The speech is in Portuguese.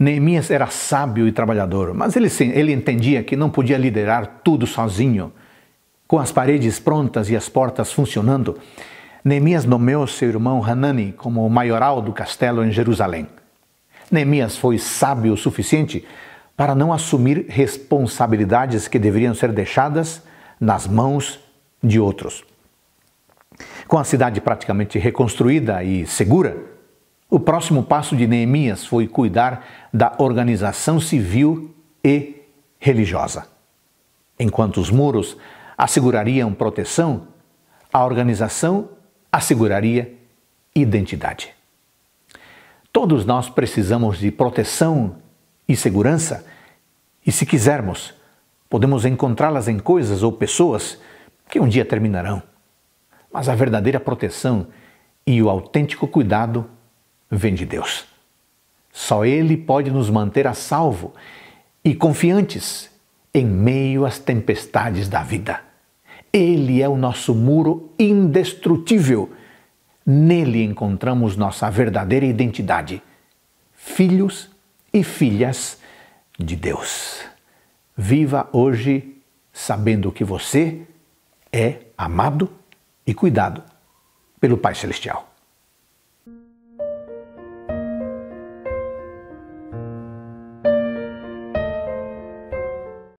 Neemias era sábio e trabalhador, mas ele entendia que não podia liderar tudo sozinho. Com as paredes prontas e as portas funcionando, Neemias nomeou seu irmão Hanani como maioral do castelo em Jerusalém. Neemias foi sábio o suficiente para não assumir responsabilidades que deveriam ser deixadas nas mãos de outros. Com a cidade praticamente reconstruída e segura, o próximo passo de Neemias foi cuidar da organização civil e religiosa. Enquanto os muros assegurariam proteção, a organização asseguraria identidade. Todos nós precisamos de proteção e segurança, e se quisermos, podemos encontrá-las em coisas ou pessoas que um dia terminarão. Mas a verdadeira proteção e o autêntico cuidado vem de Deus. Só Ele pode nos manter a salvo e confiantes em meio às tempestades da vida. Ele é o nosso muro indestrutível. Nele encontramos nossa verdadeira identidade, filhos e filhas de Deus. Viva hoje sabendo que você é amado e cuidado pelo Pai Celestial.